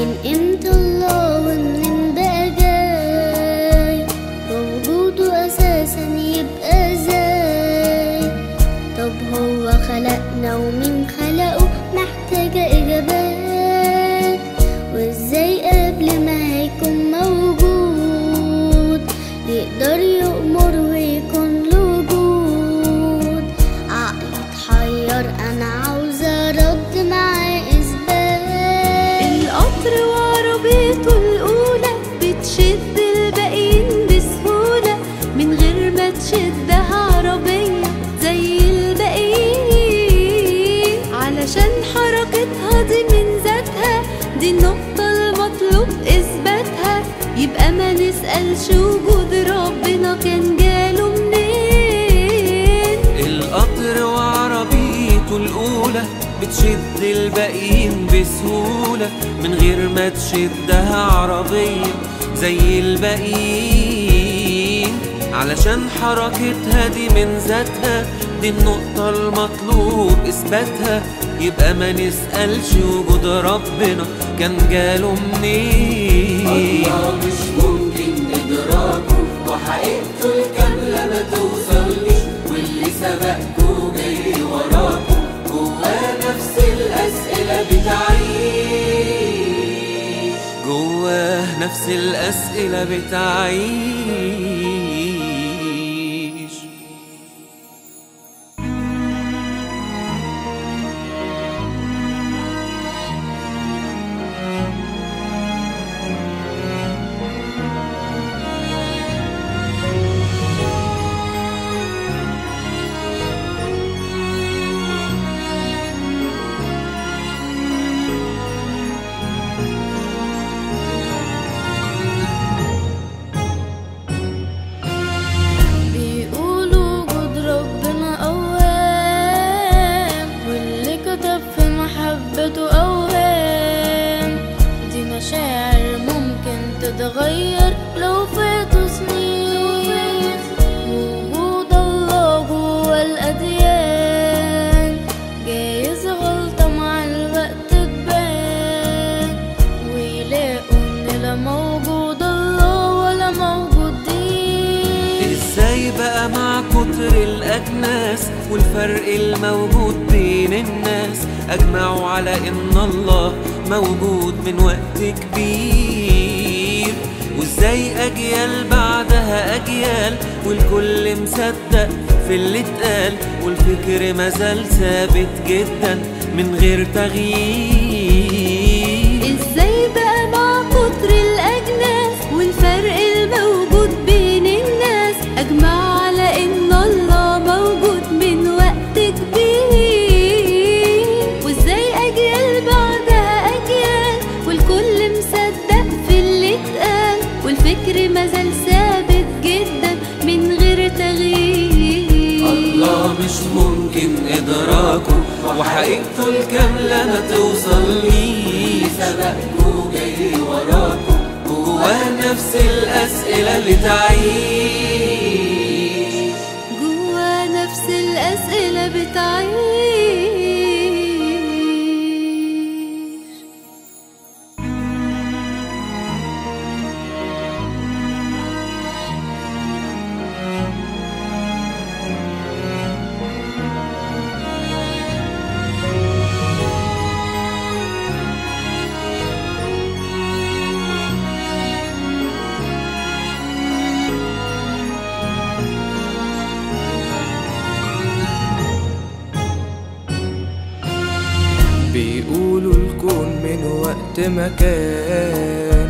من امتى الله ومنين بقى جاي؟ وجوده اساسا يبقى ازاي؟ طب هو خلقنا ومين خلقه محتاجه اجابات، وازاي قبل ما هيكون موجود يقدر يأمر ويكون له وجود؟ عقلي اتحير انا عاوزه ارد معاه. يبقى ما نسألش وجود ربنا كان جاله منين. القطر وعربيته الأولى بتشد الباقيين بسهولة من غير ما تشدها عربية زي الباقيين، علشان حركتها دي من ذاتها دي النقطة المطلوب إثباتها. يبقى ما نسألش وجود ربنا كان جاله منين. الله مش ممكن إدراكه وحقيقته الكاملة ما توصلش، واللي سبقكوا جاي وراكوا جواه نفس الأسئلة بتعيش، جواه نفس الأسئلة بتعيش. والفرق الموجود بين الناس أجمعوا على إن الله موجود من وقت كبير، وإزاي أجيال بعدها أجيال والكل مصدق في اللي اتقال، والفكر مازال ثابت جدا من غير تغيير. إزاي بقى مع كتر الأجناس والفرق الموجود بين الناس أجمعوا على إن الله موجود من وقت كبير، وازاي اجيال بعدها اجيال والكل مصدق في اللي اتقال، والفكر مازال ثابت جدا من غير تغيير. الله مش ممكن ادراكه وحقيقته الكامله ما توصلنيش، سبقكوا جاي وراكوا جواه نفس الاسئله اللي تعيش، الأسئلة بتعيش. مكان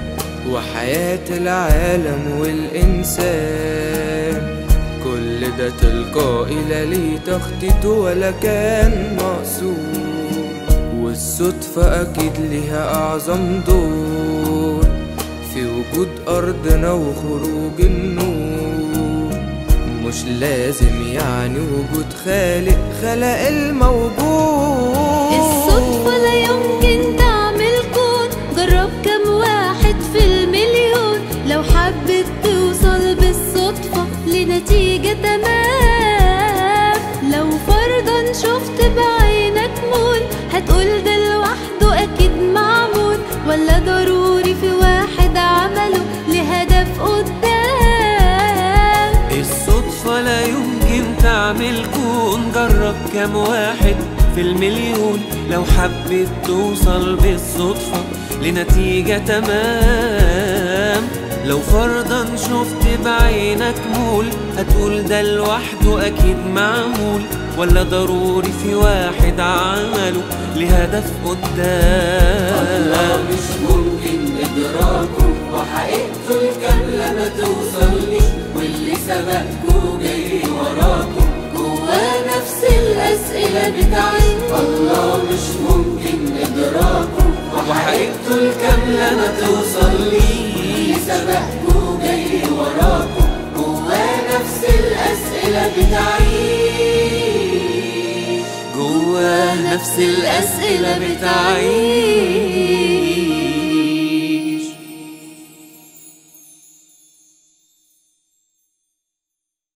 وحياة العالم والإنسان كل ده تلقائي، لا ليه تخطيط ولا كان مقصود، والصدفة أكيد ليها أعظم دور في وجود أرضنا وخروج النور. مش لازم يعني وجود خالق خلق الموجود، الصدفة لا يمكن جرب كم واحد في المليون لو حبت توصل بالصدفة لنتيجة تمام. لو فرضا شفت بعينك مول هتقول ده لوحده أكيد معمول، ولا ده كام واحد في المليون لو حبت توصل بالصدفة لنتيجة تمام. لو فرضا شفت بعينك مول هتقول ده لوحده أكيد معمول، ولا ضروري في واحد عمله لهدف قدام. الله مش ممكن إدراكه وحققته الكاملة ما توصلنيش، واللي سبقكوا جاي وراكوا جوا نفس الأسئلة بتاعتي. الله مش ممكن إدراكه وحققته الكاملة ما توصلنيش، واللي سبقكوا جاي وراكوا جوا نفس الأسئلة بتاعتي. جوا نفس الأسئلة بتعيش.